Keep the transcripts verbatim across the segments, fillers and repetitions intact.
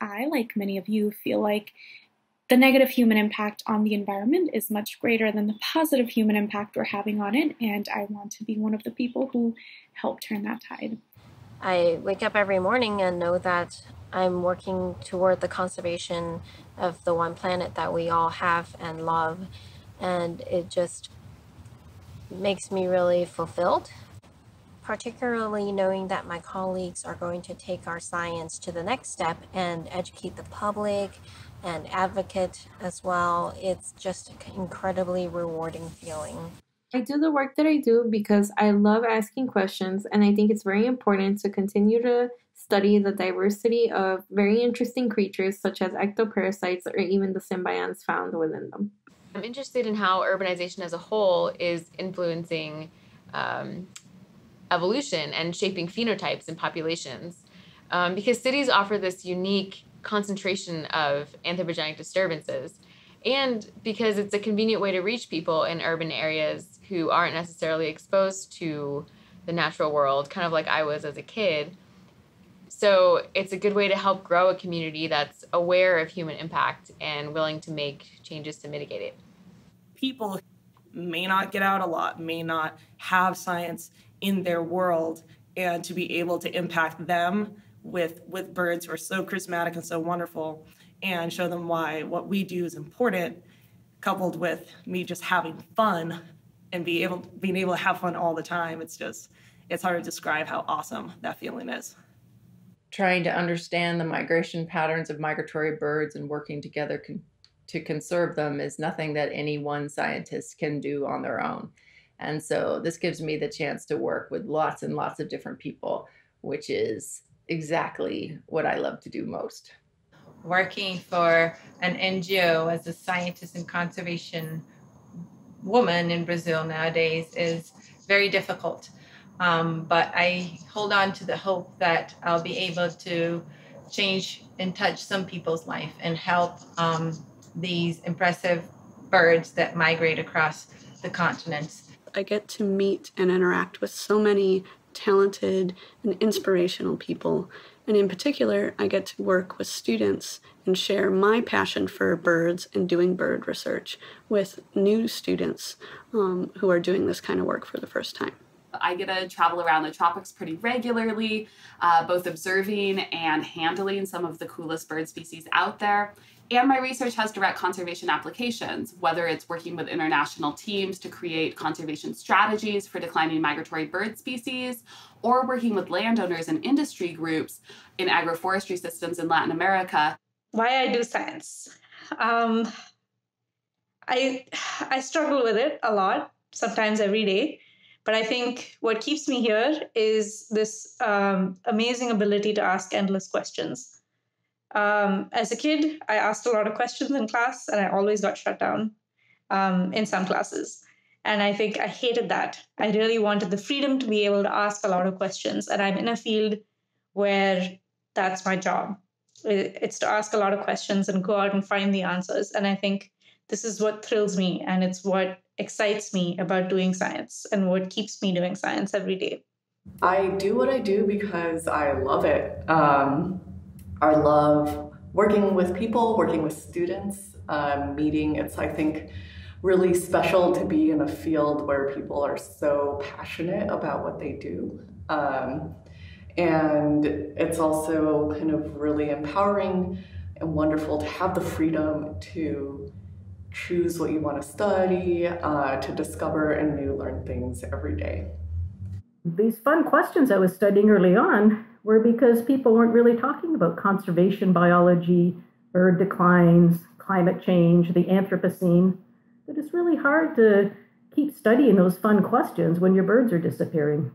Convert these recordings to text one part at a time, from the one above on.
I, like many of you, feel like the negative human impact on the environment is much greater than the positive human impact we're having on it, and I want to be one of the people who help turn that tide. I wake up every morning and know that I'm working toward the conservation of the one planet that we all have and love, and it just makes me really fulfilled, particularly knowing that my colleagues are going to take our science to the next step and educate the public and advocate as well. It's just an incredibly rewarding feeling. I do the work that I do because I love asking questions, and I think it's very important to continue to study the diversity of very interesting creatures such as ectoparasites or even the symbionts found within them. I'm interested in how urbanization as a whole is influencing um, evolution and shaping phenotypes in populations, um, because cities offer this unique concentration of anthropogenic disturbances, and because it's a convenient way to reach people in urban areas who aren't necessarily exposed to the natural world, kind of like I was as a kid. So it's a good way to help grow a community that's aware of human impact and willing to make changes to mitigate it. People may not get out a lot, may not have science in their world, and to be able to impact them with, with birds who are so charismatic and so wonderful, and show them why what we do is important, coupled with me just having fun and be able, being able to have fun all the time. It's just, it's hard to describe how awesome that feeling is. Trying to understand the migration patterns of migratory birds and working together con to conserve them is nothing that any one scientist can do on their own. And so this gives me the chance to work with lots and lots of different people, which is exactly what I love to do most. Working for an N G O as a scientist and conservation woman in Brazil nowadays is very difficult. Um, but I hold on to the hope that I'll be able to change and touch some people's life and help um, these impressive birds that migrate across the continents. I get to meet and interact with so many talented and inspirational people. And in particular, I get to work with students and share my passion for birds and doing bird research with new students um, who are doing this kind of work for the first time. I get to travel around the tropics pretty regularly, uh, both observing and handling some of the coolest bird species out there. And my research has direct conservation applications, whether it's working with international teams to create conservation strategies for declining migratory bird species, or working with landowners and industry groups in agroforestry systems in Latin America. Why I do science? Um, I, I struggle with it a lot, sometimes every day. But I think what keeps me here is this um, amazing ability to ask endless questions. Um, as a kid, I asked a lot of questions in class, and I always got shut down um, in some classes. And I think I hated that. I really wanted the freedom to be able to ask a lot of questions. And I'm in a field where that's my job. It's to ask a lot of questions and go out and find the answers. And I think this is what thrills me, and it's what excites me about doing science and what keeps me doing science every day. I do what I do because I love it. Um, I love working with people, working with students, uh, meeting. It's, I think, really special to be in a field where people are so passionate about what they do. Um, and it's also kind of really empowering and wonderful to have the freedom to choose what you want to study, uh, to discover and new learn things every day. These fun questions I was studying early on were because people weren't really talking about conservation biology, bird declines, climate change, the Anthropocene. But it's really hard to keep studying those fun questions when your birds are disappearing.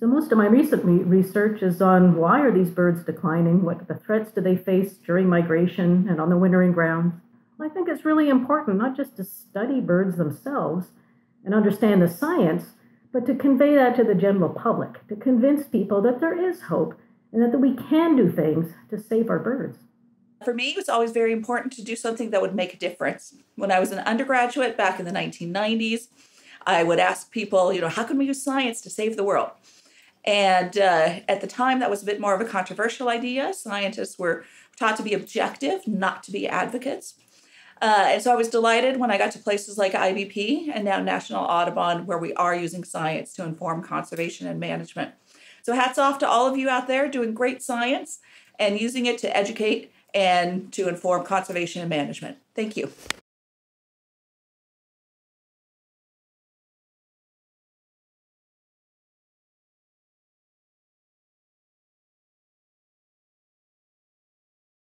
So most of my recent research is on why are these birds declining, what the threats do they face during migration and on the wintering grounds. I think it's really important not just to study birds themselves and understand the science, but to convey that to the general public, to convince people that there is hope and that we can do things to save our birds. For me, it was always very important to do something that would make a difference. When I was an undergraduate back in the nineteen nineties, I would ask people, you know, how can we use science to save the world? And uh, at the time, that was a bit more of a controversial idea. Scientists were taught to be objective, not to be advocates. Uh, and so I was delighted when I got to places like I B P and now National Audubon, where we are using science to inform conservation and management. So hats off to all of you out there doing great science and using it to educate and to inform conservation and management. Thank you.